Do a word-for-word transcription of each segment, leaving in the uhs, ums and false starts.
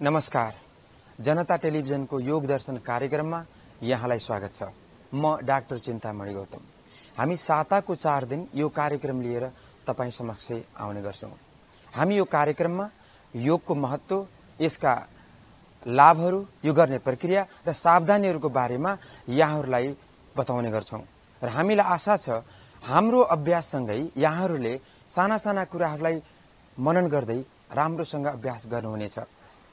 नमस्कार, जनता टेलिभिजन को योग दर्शन कार्यक्रम में यहाँ स्वागत छ। म डाक्टर चिन्तामणि गौतम। हामी साता को चार दिन यो कार्यक्रम लिएर तपाई समक्ष आउने गर्छौं। हामी यो कार्यक्रम में योग को महत्व, यसका लाभहरु, यो गर्ने प्रक्रिया र सावधानीहरुको बारेमा यहाँहरुलाई बताउने गर्छौं र हामीलाई आशा छ हाम्रो अभ्यास सँगै यहाँहरुले साना साना कुराहरुलाई मनन गर्दै राम्रोसँग अभ्यास गर्नुहुनेछ।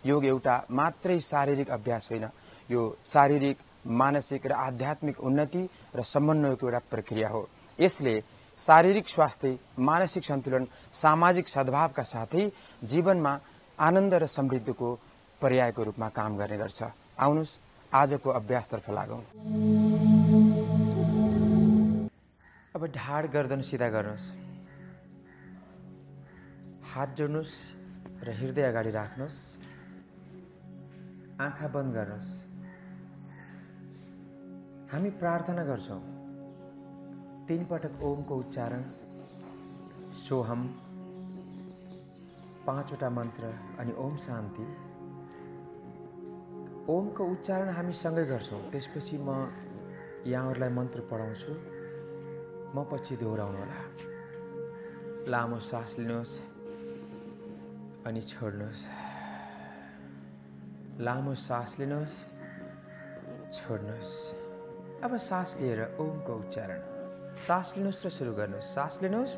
योग एउटा मात्रै शारीरिक अभ्यास होइन, यो शारीरिक, मानसिक र आध्यात्मिक उन्नति र समन्वयको एउटा प्रक्रिया हो। यसले शारीरिक स्वास्थ्य, मानसिक सन्तुलन, सामाजिक सद्भावका साथै जीवनमा आनन्द र समृद्धिको पर्यायको रूपमा काम गर्ने गर्छ। आउनुस आजको अभ्यासतर्फ लागौं। अब ढाड गर्दन सीधा गर्नुस्, हात जोड्नुस् र हृदय अगाडि राख्नुस्, आँखा बन्द गर्नुस्। हामी प्रार्थना गर्छौं। तीन पटक ओम को उच्चारण, सोहम, पांचवटा मन्त्र अनि ओम शान्ति। ओम को उच्चारण हामी सँगै गर्छौं, त्यसपछि म यहाँहरुलाई मन्त्र पढाउँछु, म पछि दोहोराउनु होला। लामो सास लिनुहोस् अनि छोड्नुहोस्, लामो सास लिनुहोस्, छोड्नुहोस्। अब सास लिएर ओम को उच्चारण, सास लिनुहोस् र सुरु गर्नुहोस्। सास लिनुहोस्,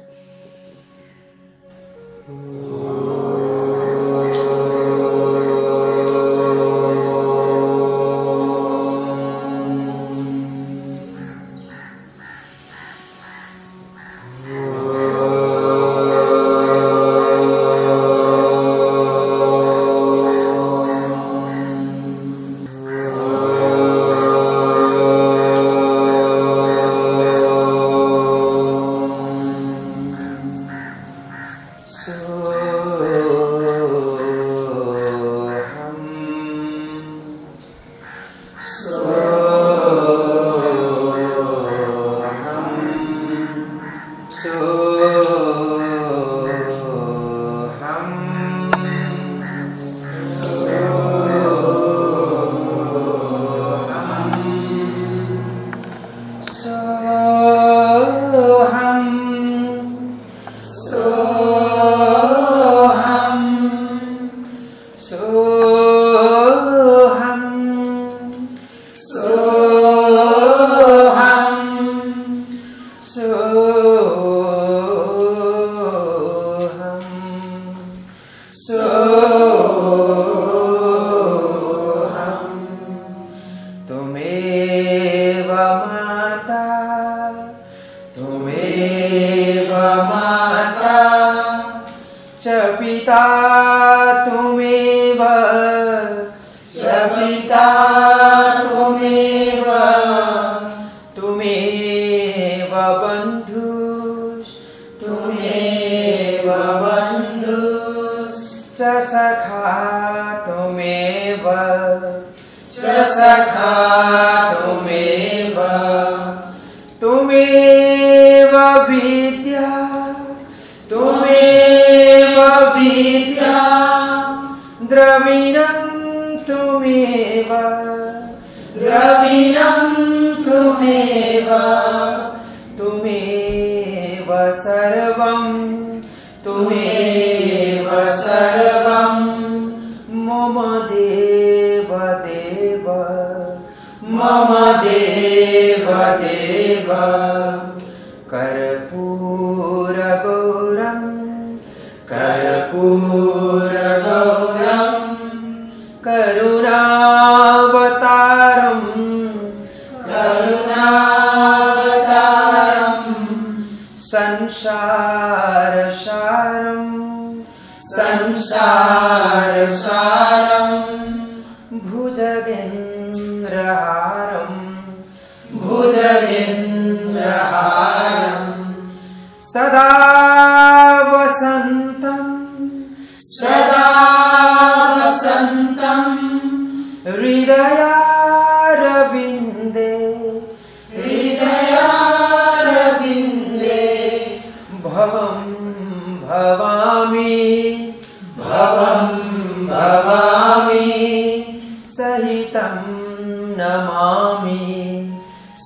सदा वसंतम हृदय हृदया रविंदे हृदया रविंदे भवं भवामि भवं भवामि सहितं नमामि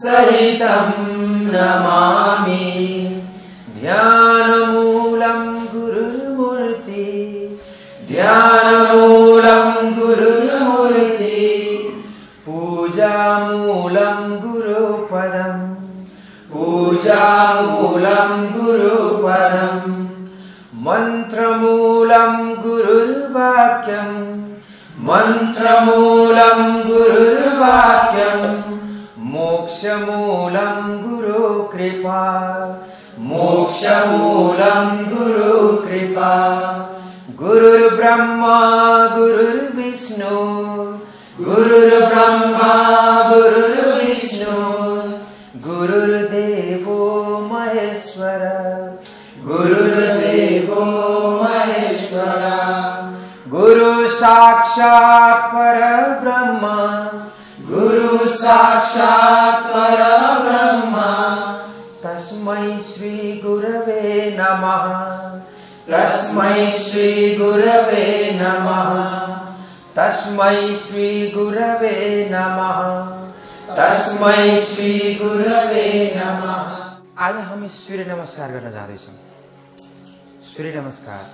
सहितं नमामि ध्यानमूलं गुरुमूर्ति ध्यानमूलं गुरुमूर्ति पूजामूलं गुरुपदं पूजामूलं गुरुपदं मंत्रमूलं गुरुर्वाक्यं मंत्रमूलं गुरुर्वाक्यं मोक्षमूलं गुरुकृपा मोक्षमूलं गुरुकृपा गुरुर्ब्रह्मा गुरुर्विष्णु गुरुर्ब्रह्मा गुरुर्विष्णु गुरुर्देवो महेश्वर गुरुर्देवो महेश्वर गुरु साक्षात् परब्रह्म गुरु साक्षात् परब्रह्म तस्मै श्री गुरवे नमः तस्मै श्री गुरवे नमः तस्मै श्री गुरवे नमः तस्मै श्री गुरवे नमः। आज हम सूर्य नमस्कार गर्न जाँदैछौं। सूर्य नमस्कार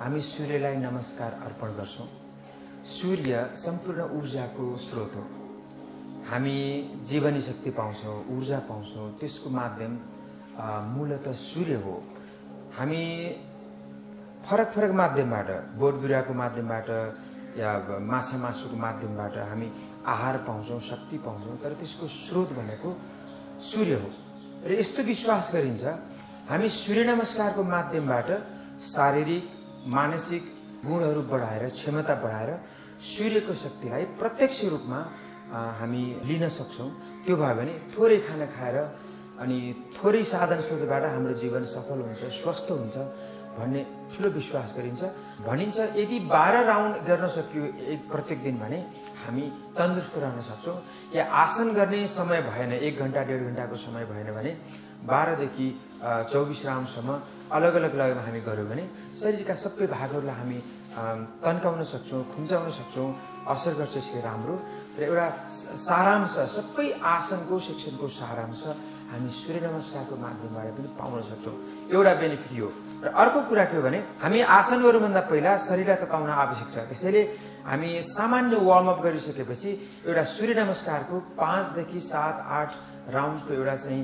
हामी सूर्यलाई नमस्कार अर्पण गर्छौं। सूर्य सम्पूर्ण ऊर्जाको स्रोत हो। हामी जीवनी शक्ति पाउँछौं, ऊर्जा पाउँछौं, त्यसको माध्यम मूलतः सूर्य हो। हामी फरक फरक माध्यमबाट, बोट बिरुवाको माध्यमबाट या माछा मासुको माध्यमबाट हामी आहार पाउँछौं, शक्ति पाउँछौं, तर त्यसको स्रोत भनेको सूर्य हो। र यस्तो विश्वास गरिन्छ हामी सूर्य नमस्कारको माध्यमबाट शारीरिक मानसिक गुणहरू बढाएर क्षमता बढाएर सूर्यको शक्तिलाई प्रत्यक्ष रूपमा हामी लिन सक्छौं। त्यो भयो भने थोरै खाना खाएर अनि थोरै साधन स्रोतबाट हाम्रो जीवन सफल हुन्छ, स्वस्थ हुन्छ भन्ने ठुलो विश्वास गरिन्छ। भनिन्छ यदि बाह्र राउन्ड गर्न सकियो एक प्रत्येक दिन भने हामी तन्दुरुस्त रहन सक्छौं। या आसन गर्ने समय भएन, एक घण्टा डेढ घण्टाको समय भएन भने बाह्रदेखि चौबिस राउन्डसम्म अलग अलग लगेर हामी गर्यौं भने शरीरका सबै भागहरूलाई हामी तन्काउन सक्छौं, खुम्चाउन सक्छौं, असर गर्छ यसले राम्रो। र एउटा सारांश सबै आसनको शिक्षणको सारांश हामी सूर्य नमस्कारको माध्यमबाट पनि पाउन सक्छौं। एउटा बेनिफिट यो। र अर्को कुरा के हो भने हामी आसन गर्नुभन्दा पहिला शरीरलाई तताउन आवश्यक छ। त्यसैले हामी सामान्य वार्म अप गरिसकेपछि एउटा सूर्य नमस्कारको पाँचदेखि सात आठ राउन्डको एउटा चाहिँ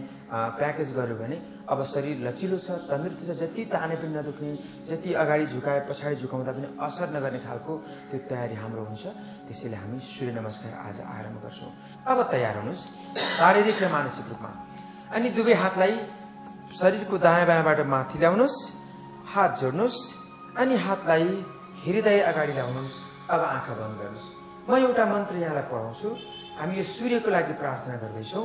प्याकेज गर्यो भने अब शरीर लचिलो छ, तन्दुरुस्त छ, जति ताने पनि नदुख्ने, जति अगाडि झुकाए पछाडि झुकाउँदा पनि असर नगर्ने खालको त्यो तयारी हाम्रो हुन्छ। त्यसैले हामी सूर्य नमस्कार आज आरम्भ गर्छौँ। अब तयार हुनुहोस् शारीरिक र मानसिक रूपमा। अनि दुवै हातलाई शरीरको दायाँ बायाँबाट माथि ल्याउनुहोस्, हात जोड्नुहोस् अनि हातलाई हृदय अगाडि ल्याउनुहोस्। अब आँखा बन्द गर्नुहोस्। म एउटा मन्त्र यहाँलाई पढाउँछु। हामी यो सूर्यको लागि प्रार्थना गर्दैछौँ।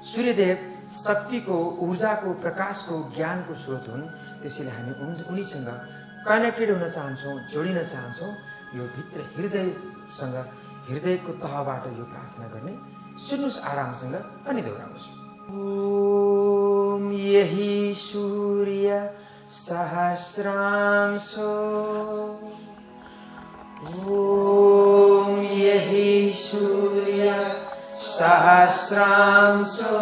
सूर्यदेव शक्तिको ऊर्जाको प्रकाशको ज्ञानको स्रोत हुन्, त्यसैले हामी उनीसँग कनेक्टेड हुन चाहन्छौँ, जोडिन चाहन्छौँ। यो भित्र हृदयसँग हृदयको तहबाट यो प्रार्थना गर्ने। सुन्नुहोस् आरामसँग अनि दोहोऱ्याउनुहोस्। ओम यही सूर्य सहस्रांशो ओम यही सूर्य सहस्रांशो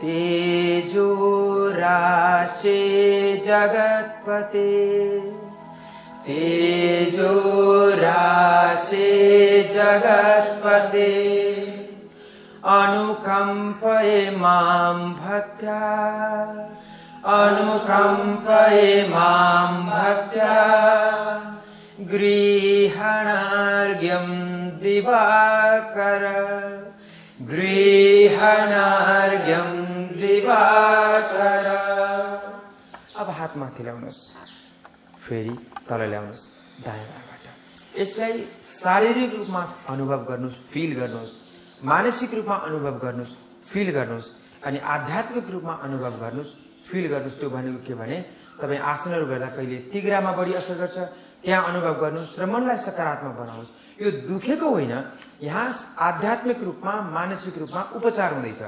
तेजो राशि जगत्पते तेजो राशि जगत्पते अनुकम्पय मां भक्त्या अनुकम्पय मां भक्त्या गृहणार्घ्यं दिवाकर गृहणार्घ्यं दिवाकर। अब हात माथि ल्याउनुहोस्, फेरि तल ल्याउनुहोस् दायाँ बायाँबाट। यसलाई शारीरिक रूपमा अनुभव गर्नुहोस्, फिल गर्नुहोस्, मानसिक रूपमा अनुभव गर्नुहोस्, फिल गर्नुहोस् अनि आध्यात्मिक रूपमा अनुभव गर्नुहोस्, फिल गर्नुहोस्। त्यो भनेको के भने तपाईँ आसनहरू गर्दा कहिले तिघ्रामा बढी असर गर्छ, यहाँ अनुभव गर्नुहोस् र मनलाई सकारात्मक बनाउनुहोस्। यो दुखेको होइन, यहाँ आध्यात्मिक रूपमा मानसिक रूपमा उपचार हुँदैछ।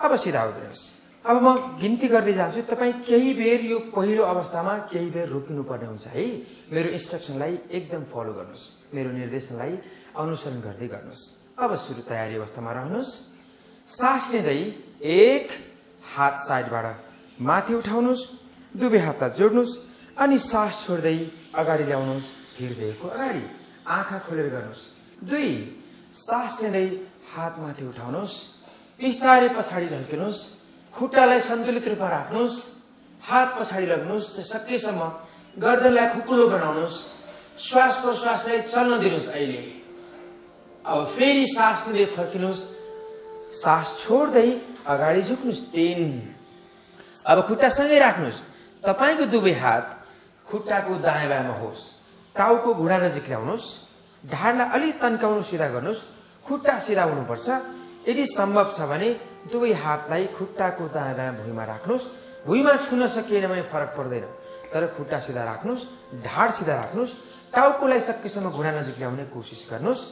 अब सीधा उत्रनुहोस्। अब म गिन्ती गर्दै जान्छु, तपाई केही बेर यो पहिलो अवस्थामा केही बेर रोकिनुपर्ने हुन्छ है। मेरो इन्स्ट्रक्सनलाई एकदम फलो गर्नुहोस्, मेरो निर्देशनलाई अनुसरण गर्दै गर्नुहोस्। अब सुरु तयारी अवस्थामा रहनुहोस्। सास लिँदै एक हात साइडबाट माथि उठाउनुहोस्, दुबै हातलाई जोड्नुहोस् अनि सास छोड्दै अगाडि ल्याउनुहोस्, हृदयको अगाडि। आँखा खोलेर गर्नुहोस्। दुई, सास लिँदै हात माथि उठाउनुहोस्, बिस्तारै पछाडि झल्किनुहोस्, खुट्टालाई सन्तुलित रूपमा राख्नुहोस्, हात पछाडि लग्नुहोस्, सकेसम्म गर्दनलाई खुकुलो बनाउनुहोस्, श्वास प्रश्वासलाई चल्न दिनुहोस् अहिले। अब फेरि सास लिँदै फर्किनुहोस्, सास छोड्दै अगाडि झुक्नुहोस्। तीन, अब खुट्टा सँगै राख्नुहोस्, तपाईको दुवै हात खुट्टाको दायाँ बायाँमा होस्, टाउको घुँडा नजिक ल्याउनुहोस्, ढाडलाई अलि तन्काउनु सिधा गर्नुहोस्, खुट्टा सिधा हुनुपर्छ। यदि सम्भव छ भने दुवै हातलाई खुट्टाको दायाँ बायाँ भुइँमा राख्नुहोस्। भुइँमा छुन सकिएन भने फरक पर्दैन, तर खुट्टा सिधा राख्नुहोस्, ढाड सिधा राख्नुहोस्, टाउकोलाई सकेसम्म घुँडा नजिक ल्याउने कोसिस गर्नुहोस्,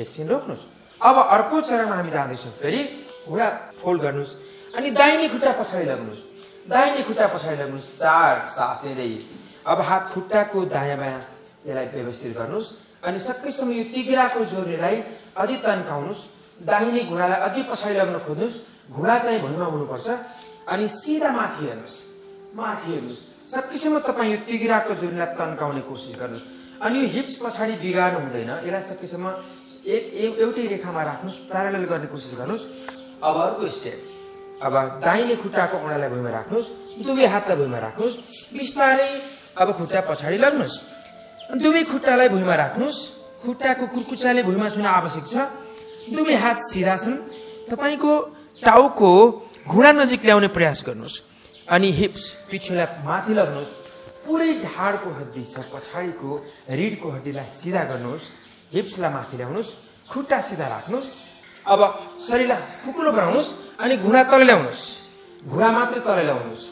एकछिन रोक्नुहोस्। अब अर्को चरणमा हामी जाँदैछौँ। फेरि घुँडा फोल्ड गर्नुहोस् अनि दाहिने खुट्टा पछाडि लग्नुहोस्, दाहिने खुट्टा पछाडि लग्नुहोस्। चार, सास लिँदै अब हात खुट्टाको दायाँ बायाँ यसलाई व्यवस्थित गर्नुहोस् अनि सकेसम्म यो तिघ्राको जोर्नीलाई अझै तन्काउनुहोस्, दाहिने घुँडालाई अझै पछाडि लग्न खोज्नुहोस्, घुँडा चाहिँ भुइँमा हुनुपर्छ अनि सिधा माथि हेर्नुहोस्, माथि हेर्नुहोस्। सकेसम्म तपाईँ यो तिघ्राको जोर्नीलाई तन्काउने कोसिस गर्नुहोस् अनि यो हिप्स पछाडि बिगार्नु हुँदैन, यसलाई सकेसम्म एउटै रेखामा राख्नुहोस्, प्यारलल गर्ने कोसिस गर्नुहोस्। अब अर्को स्टेप। अब दाहिने खुट्टाको औँलालाई भुइँमा राख्नुहोस्, दुवै हातलाई भुइँमा राख्नुहोस्, बिस्तारै अब खुट्टा पछाडि लग्नुहोस्, दुवै खुट्टालाई भुइँमा राख्नुहोस्, खुट्टाको कुर्कुच्चाले भुइँमा छुन आवश्यक छ, दुवै हात सिधा छन्, तपाईको टाउको घुँडा नजिक ल्याउने प्रयास गर्नुहोस् अनि हिप्स पिछुलाई माथि लग्नुहोस्, पुरै ढाडको हड्डी छ पछाडिको रिडको हड्डीलाई सिधा गर्नुहोस्, हिप्सलाई माथि ल्याउनुहोस्, खुट्टा सिधा राख्नुहोस्। अब शरीरलाई खुकुलो बनाउनुहोस् अनि घुँडा तल ल्याउनुहोस्, घुँडा मात्रै तल ल्याउनुहोस्,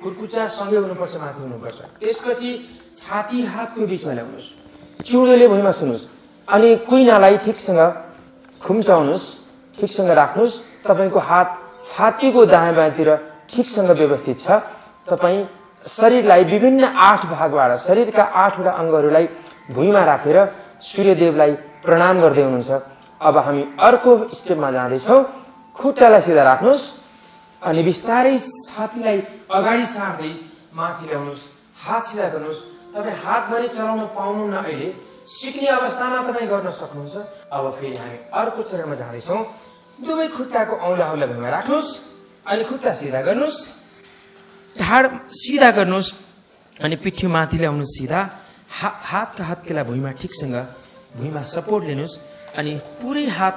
कुर्कुच्चा सँगै हुनुपर्छ, माथि हुनुपर्छ। त्यसपछि छाती हातको बिचमा ल्याउनुहोस्, चिउडोले भुइँमा छुनुहोस् अनि कुइनालाई ठिकसँग खुम्चाउनुहोस्, ठिकसँग राख्नुहोस्। तपाईँको हात छातीको दायाँ बायाँतिर ठिकसँग व्यवस्थित छ। तपाईँ शरीरलाई विभिन्न आठ भागबाट, शरीरका आठवटा अङ्गहरूलाई भुइँमा राखेर सूर्यदेवलाई प्रणाम गर्दै हुनुहुन्छ। अब हामी अर्को स्टेपमा जाँदैछौँ। खुट्टालाई सिधा राख्नुहोस् अनि बिस्तारै छातीलाई अगाडि सार्दै माथि ल्याउनुहोस्, हात सिधा गर्नुहोस्। तपाईँ हात भने चलाउन पाउनुहुन्न, अहिले सिक्ने अवस्थामा तपाईँ गर्न सक्नुहुन्छ। अब फेरि हामी अर्को चरणमा जाँदैछौँ। दुवै खुट्टाको औँलाहरूलाई भुइँमा राख्नुहोस् अनि खुट्टा सिधा गर्नुहोस्, ढाड सिधा गर्नुहोस् अनि पिठ्यु माथि ल्याउनुहोस् सिधा, हा हातका हातकेलाई भुइँमा ठिकसँग भुइँमा सपोर्ट लिनुहोस् अनि पुरै हात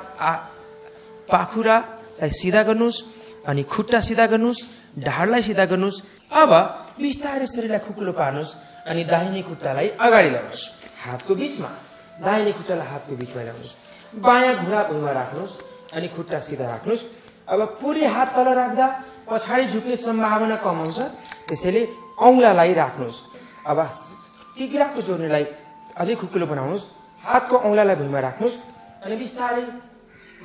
पाखुरा सिधा गर्नुहोस् अनि खुट्टा सिधा गर्नुहोस्, ढाडलाई सिधा गर्नुहोस्। अब बिस्तारै शरीरलाई खुकुलो पार्नुहोस् अनि दाहिने खुट्टालाई अगाडि ल्याउनुहोस्, हातको बिचमा, दाहिने खुट्टालाई हातको बिचमा ल्याउनुहोस्, बायाँ घुँडा भुइँमा राख्नुहोस् अनि खुट्टा सिधा राख्नुहोस्। अब पुरै हात तल राख्दा पछाडि झुक्ने सम्भावना कम हुन्छ, त्यसैले औँलालाई राख्नुहोस्। अब तिघ्राको जोर्नीलाई अझै खुकुलो बनाउनुहोस्, हातको औँलालाई भुइँमा राख्नुहोस् अनि बिस्तारै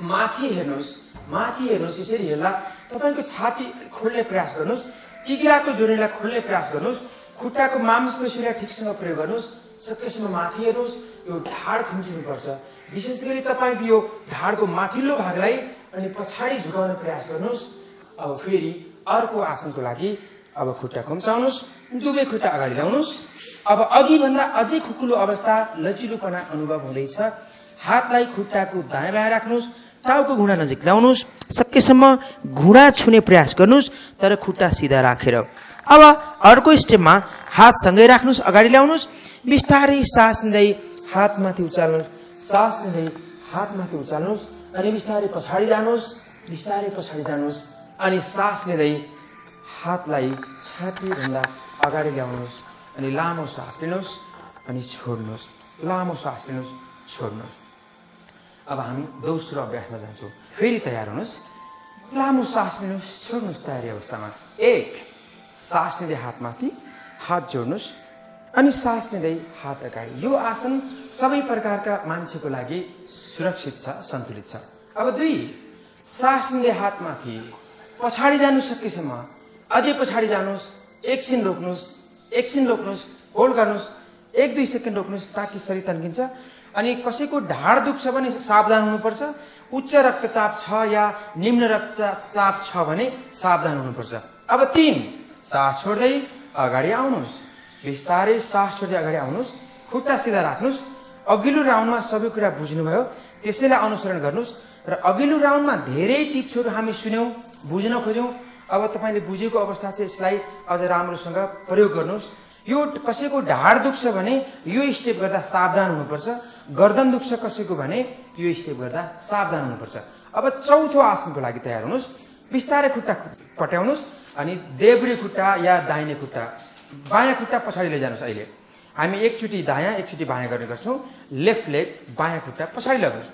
माथि हेर्नुहोस्, माथि हेर्नुहोस्। यसरी हेर्दा तपाईँको छाती खोल्ने प्रयास गर्नुहोस्, तिघ्राको जोर्नीलाई खोल्ने प्रयास गर्नुहोस्, खुट्टाको मांसपेशीलाई ठिकसँग प्रयोग गर्नुहोस्, सकेसम्म माथि हेर्नुहोस्। यो ढाड खुम्चिनुपर्छ, विशेष गरी तपाईँको यो ढाडको माथिल्लो भागलाई अनि पछाडि झुकाउने प्रयास गर्नुहोस्। अब फेरि अर्को आसनको लागि अब खुट्टा खुम्चाउनुहोस्, दुवै खुट्टा अगाडि ल्याउनुहोस्। अब अघिभन्दा अझै खुकुलो अवस्था, लचिलोपना अनुभव हुँदैछ। हातलाई खुट्टाको दायाँ बायाँ राख्नुहोस्, टाउको घुँडा नजिक ल्याउनुहोस्, सकेसम्म घुँडा छुने प्रयास गर्नुहोस् तर खुट्टा सिधा राखेर। अब अर्को स्टेपमा हात सँगै राख्नुहोस्, अगाडि ल्याउनुहोस्, बिस्तारै सास लिँदै हात माथि उचाल्नुहोस्, सास लिँदै हात माथि उचाल्नुहोस् अनि बिस्तारै पछाडि जानुहोस्, बिस्तारै पछाडि जानुहोस् अनि सास लिँदै हातलाई छातीभन्दा अगाडि ल्याउनुहोस् अनि लामो सास लिनुहोस् अनि छोड्नुहोस्, लामो सास लिनुहोस्, छोड्नुहोस्। अब हामी दोस्रो अभ्यासमा जान्छौँ। फेरि तयार हुनुहोस्, लामो सास लिनुहोस्, छोड्नुहोस्। तयारी अवस्थामा एक, सास लिँदै हातमाथि हात जोड्नुहोस्, अनि सास लिँदै हात अगाडि। यो आसन सबै प्रकारका मान्छेको लागि सुरक्षित छ, सन्तुलित छ। अब दुई, सास लिँदै हात माथि पछाडी जानु सकेसम्म अझै पछाडी जानुस्, एकछिन रोक्नुस्, एकछिन रोक्नुस्, होल्ड गर्नुस्, एक दुई सेकेन्ड रोक्नुस् ताकि शरीर तन्किन्छ। अनि कसैको ढाड दुख्छ भने सावधान हुनुपर्छ, उच्च रक्तचाप छ या निम्न रक्तचाप छ भने सावधान हुनुपर्छ। अब तीन, सास छोड्दै अगाडि आउनुस्, बिस्तारै सास छोड्दै अगाडि आउनुस्, खुट्टा सिधा राख्नुस्। अघिल्लो राउन्डमा सबै कुरा बुझ्नुभयो, त्यसैलाई अनुसरण गर्नुस् र अघिल्लो राउन्डमा धेरै टिप्सहरू हामी सुन्यौं, बुझ्न खोज्यौं। अब तपाईले बुझेको अवस्था चाहिँ यसलाई अझ राम्रोसँग प्रयोग गर्नुस्। यो कसैको ढाड दुख्छ भने यो स्टेप गर्दा सावधान हुनुपर्छ, गर्दन दुख्छ कसैको भने यो स्टेप गर्दा सावधान हुनुपर्छ। अब चौथो आसनको लागि तयार हुनुस्, बिस्तारै खुट्टा पट्याउनुस् अनि देब्रे खुट्टा या दाहिने खुट्टा, बायाँ खुट्टा पछाडि लैजानुस्। अहिले हामी एकचोटी दायाँ एकचोटी बायाँ गर्ने गर्छौं। लेफ्ट लेग बायाँ खुट्टा पछाडि लग्नुस्,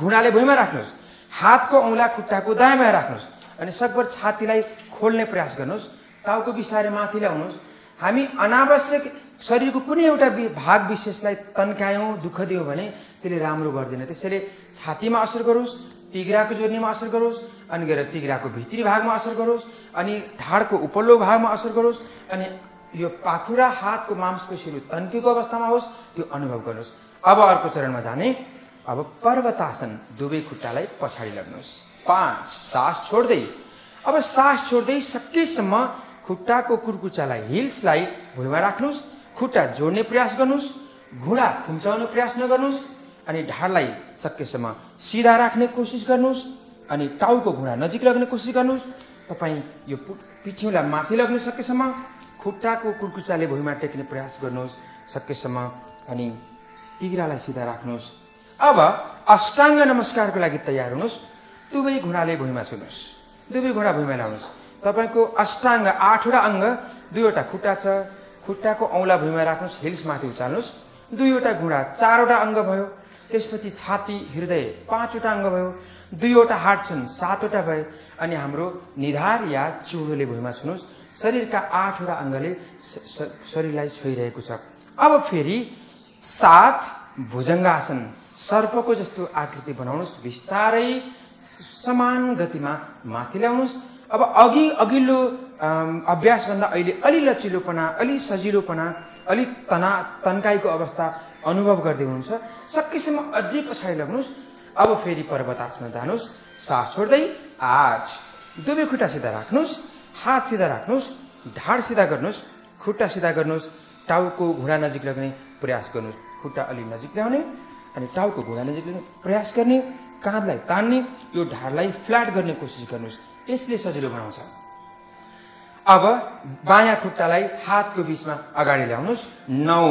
घुँडाले भुइँमा राख्नुस्, हातको औँला खुट्टाको दायाँ बायाँ राख्नुस् अनि सकभर छातीलाई खोल्ने प्रयास गर्नुस्, टाउको बिस्तारै माथि ल्याउनुस्। हामी अनावश्यक शरीरको कुनै एउटा भाग विशेषलाई तन्कायौं, दुःख दियौं भने त्यसले राम्रो गर्दैन। त्यसैले छातीमा असर गरोस्, तिघ्राको जोर्नीमा असर गरोस्, अनि गएर तिघ्राको भित्री भागमा असर गरोस्, अनि ढाडको उपल्लो भागमा असर गरोस्, अनि यो पाखुरा हातको मांसपेशीहरू तन्केको अवस्थामा होस् त्यो अनुभव गर्नुस्। अब अर्को चरणमा जाने। अब पर्वतासन, दुवै खुट्टालाई पछाडि लग्नुस्। पाँच, सास छोड्दै। अब सास छोड्दै सकेसम्म खुट्टाको कुर्कुच्चालाई, हिल्सलाई भुइँमा राख्नुस्, खुट्टा जोड्ने प्रयास गर्नुस्, घुँडा खुम्चाउने प्रयास नगर्नुस् अनि ढाडलाई सकेसम्म सिधा राख्ने कोसिस गर्नुस् अनि टाउको घुँडा नजिक लग्ने कोसिस गर्नुस्। तपाई यो पिछ्यौँलाई माथि लग्न सकेसम्म खुट्टाको कुर्कुच्चाले भुइँमा टेक्ने प्रयास गर्नुस् सकेसम्म अनि तिघ्रालाई सिधा राख्नुस्। अब अष्टाङ्ग नमस्कारको लागि तयार हुनुस्। दुवै घुँडाले भुइँमा छुनुस्, दुवै घुँडा भुइँमा ल्याउनुस्। तपाईको अष्टाङ्ग आठवटा अङ्ग, दुईवटा खुट्टा छ, खुट्टाको औँला भुइँमा राख्नुस्, हिल्स माथि उचाल्नुस्, दुईवटा घुँडा चारवटा अङ्ग भयो, त्यसपछि छाती हृदय पाँचवटा अङ्ग भयो, दुईवटा हाड छन् सातवटा भए अनि हाम्रो निधार या चिउडोले भुइँमा छुनुस्। शरीरका आठवटा अङ्गले शरीरलाई छोइरहेको छ। अब फेरि सात, भुजङ्गासन। सर्पको जस्तो आकृति बनाउनुस्, बिस्तारै समान गतिमा माथि ल्याउनुस्। अब अघि अघिल्लो अभ्यास भन्दा अहिले अलि लचिलोपना, अलि सजिलोपना, अलि तना तन्काइको अवस्था अनुभव गर्दै हुनुहुन्छ। सकेसम्म अझै पछाडि लाग्नुस्। अब फेरि पर्वतासनमा जानुस्, सास छोड्दै। आठ, दुवै खुट्टा सिधा राख्नुस्, हात सिधा राख्नुस्, ढाड सिधा गर्नुस्, खुट्टा सिधा गर्नुस्, टाउको घुँडा नजिक लग्ने प्रयास गर्नुस्, खुट्टा अलि नजिक ल्याउने अनि टाउको घुँडा नजिक ल्याउने प्रयास गर्ने, काँधलाई तान्ने, यो ढाडलाई फ्ल्याट गर्ने कोसिस गर्नुस्। यसले सजिलो बनाउँछ। अब बायाँ खुट्टालाई हातको बिचमा अगाडि ल्याउनुस्। नौ,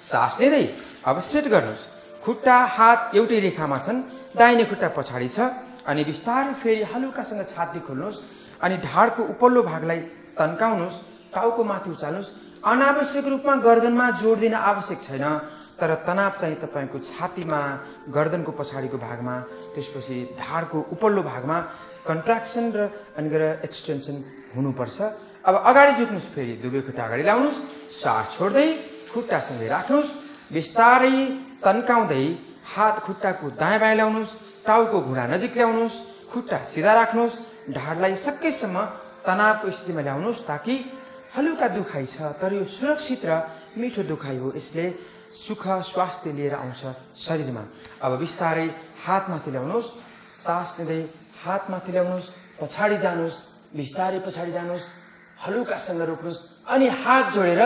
सास लिँदै। अब सेट गर्नुस्, खुट्टा हात एउटै रेखामा छन्, दाहिने खुट्टा पछाडि छ अनि बिस्तारै फेरि हलुकासँग छाती खोल्नुहोस् अनि ढाडको उपल्लो भागलाई तन्काउनुहोस्, टाउको माथि उचाल्नुहोस्। अनावश्यक रूपमा गर्दनमा जोड दिन आवश्यक छैन, तर तनाव चाहिँ तपाईको छातीमा, गर्दनको पछाडिको भागमा, त्यसपछि ढाडको उपल्लो भागमा कन्ट्र्याक्सन र अनि गरेर एक्सटेन्सन हुनुपर्छ। अब अगाडि झुक्नुहोस्, फेरि दुवै खुट्टा अगाडि ल्याउनुहोस्, सास छोड्दै, खुट्टा सँगै राख्नुहोस्, बिस्तारै तन्काउँदै हात खुट्टाको दायाँ बायाँ ल्याउनुहोस्, टाउको घुँडा नजिक ल्याउनुहोस्, खुट्टा सिधा राख्नुहोस्, ढाडलाई सकेसम्म तनावको स्थितिमा ल्याउनुहोस् ताकि हलुका दुखाइ छ तर यो सुरक्षित र मिठो दुखाइ हो, यसले सुख स्वास्थ्य लिएर आउँछ शरीरमा। अब बिस्तारै हात माथि ल्याउनुहोस्, सास लिँदै हात माथि ल्याउनुहोस्, पछाडि जानुहोस्, बिस्तारै पछाडि जानुहोस्, हलुकासँग रोक्नुहोस् अनि हात जोडेर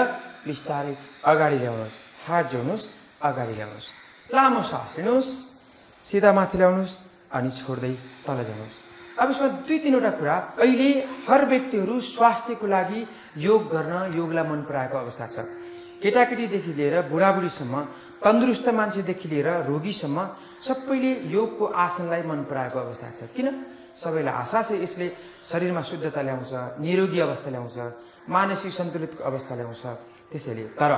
बिस्तारै अगाडि ल्याउनुहोस्, हात जोड्नुहोस्, अगाडि ल्याउनुहोस्, लामो सास लिनुहोस्, सिधा माथि ल्याउनुहोस् अनि छोड्दै तल जानुहोस्। अब यसमा दुई तिनवटा कुरा अहिले हर व्यक्तिहरू स्वास्थ्यको लागि योग गर्न, योगलाई मन पराएको अवस्था छ। केटाकेटीदेखि लिएर बुढाबुढीसम्म, तन्दुरुस्त मान्छेदेखि लिएर रोगीसम्म सबैले योगको आसनलाई मन पराएको अवस्था छ। किन? सबैलाई आशा छ यसले शरीरमा शुद्धता ल्याउँछ, निरोगी अवस्था ल्याउँछ, मानसिक सन्तुलितको अवस्था ल्याउँछ। त्यसैले तर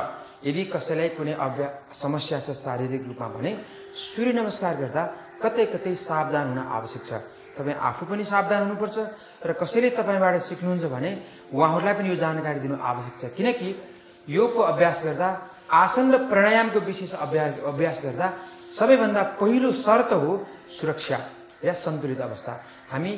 यदि कसैलाई कुनै अभ्यास समस्या छ शारीरिक रूपमा भने सूर्य नमस्कार गर्दा कतै कतै सावधान हुन आवश्यक छ। तपाईँ आफू पनि सावधान हुनुपर्छ र कसैले तपाईँबाट सिक्नुहुन्छ भने उहाँहरूलाई पनि यो जानकारी दिनु आवश्यक छ, किनकि योग को अभ्यास गर्दा आसन र प्राणायाम को विशेष अभ्यास अभ्यास गर्दा सबैभन्दा पहिलो शर्त हो सुरक्षा या सन्तुलित अवस्था। हामी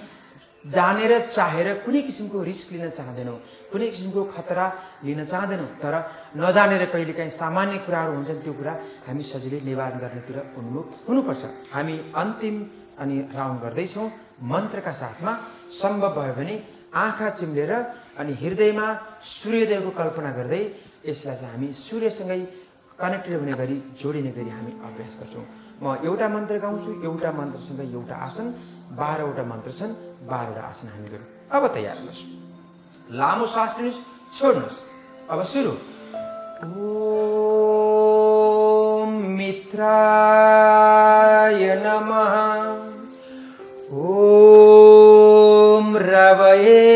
जानेर चाहेर कुनै किसिमको रिस्क लिन चाहदैनौं, कुनै किसिमको खतरा लिन चाहदैनौं, तर नजानेर कहिलेकाहीँ सामान्य कुराहरु हुन्छन्, त्यो कुरा हामी सजिलै निवारण गर्नेतिर उन्मुख हुनुपर्छ। हामी अन्तिम अनि राउन्ड गर्दै छौं मन्त्रका साथमा। सम्भव भयो भने आँखा चिम्लेर अनि हृदयमा सूर्योदयको कल्पना गर्दै यसलाई चाहिँ हामी सूर्यसँगै कनेक्टेड हुने गरी जोडिने गरी हामी अभ्यास गर्छौं। म एउटा मन्त्र गाउँछु, एउटा मन्त्रसँग एउटा आसन, बाह्रवटा मन्त्र छन्, बाह्रवटा आसन हामी गरौँ। अब तयार हुनुहोस्, लामो सास लिनुहोस्, छोड्नुहोस्। अब सुरु। ओम मित्राय नमः, ओम रवये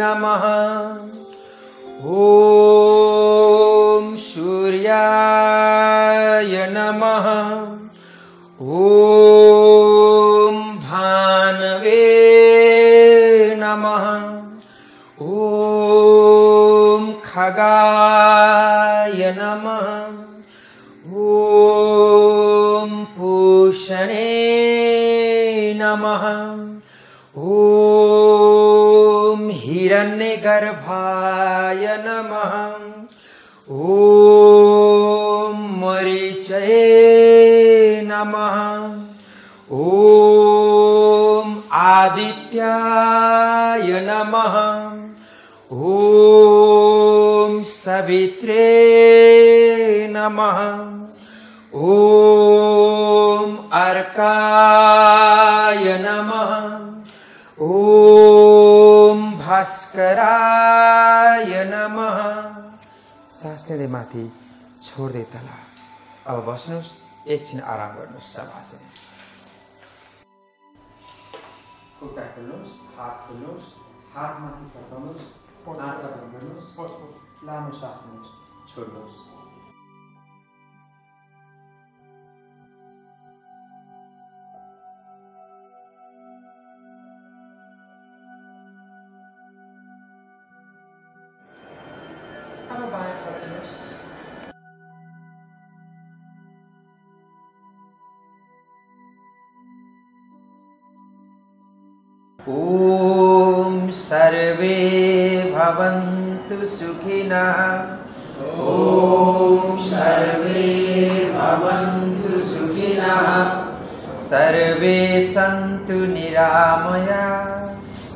नमः, ओम सूर्याय नमः, ओम भानवे नमः, ओम खगाय नमः, ओम पूषणे नमः, ओम हिरण्यगर्भाय नमः, ओम मरीचये नमः, ओम आदित्याय नमः, ओम सवित्रे नमः, ओम अर्काय नमः, ओम भास्कराय नमः। सास लिँदै माथि छोड्दै तल। अब बस्नुहोस्, एकछिन आराम गर्नुहोस्। शवासन। खुट्टा खोल्नुहोस्, हात खोल्नुहोस्, हात माथि फर्काउनुहोस्, आँखा बन्द गर्नुहोस्, लामो सास लिनुहोस्, छोड्नुहोस्। ओम सर्वे भवन्तु सुखिनः, ओम सर्वे भवन्तु सुखिनः, सर्वे सन्तु निरामया,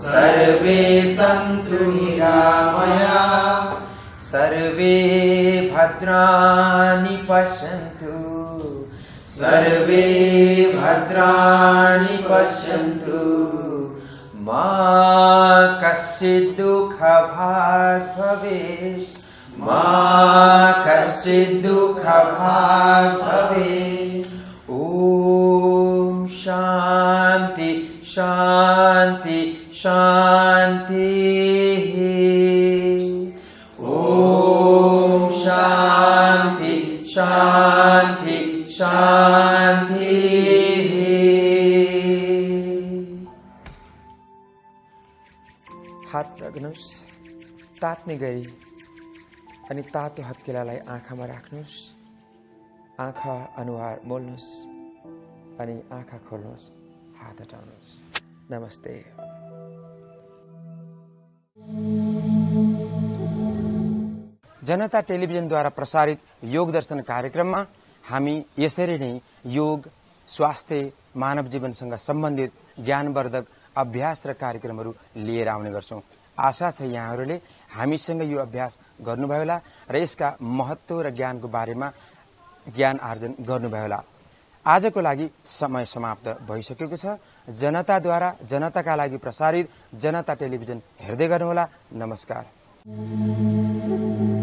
सर्वे सन्तु निरामया, सर्वे भद्राणि पश्यन्तु, सर्वे भद्राणि पश्यन्तु, मा कश्चित् दुःखभाग् भवेत्, मा कश्चित् दुःखभाग् भवेत्। ओम शांति शांति शांति। ओम शांति शांति शांति। हात राख्नुहोस् तात्ने गरी अनि तातो हत्केलालाई आँखामा राख्नुहोस्। आँखा अनुहार मोल्नुहोस् अनि आँखा खोल्नुहोस्, हात हटाउनुहोस्। नमस्ते। जनता टेलिभिजनद्वारा प्रसारित योग दर्शन कार्यक्रममा हामी यसरी नै योग, स्वास्थ्य, मानव जीवनसँग सम्बन्धित ज्ञानवर्धक अभ्यास र कार्यक्रमहरु लिएर आउने गर्छौं। आशा छ यहाँहरुले हामीसँग यो अभ्यास गर्नुभयो होला र यसका महत्व र ज्ञानको बारेमा ज्ञान आर्जन गर्नुभयो होला। आजको लागि समय समाप्त भइसकेको छ। जनताद्वारा जनताका लागि प्रसारित जनता टेलिभिजन हेर्दै गर्नुहोला। नमस्कार।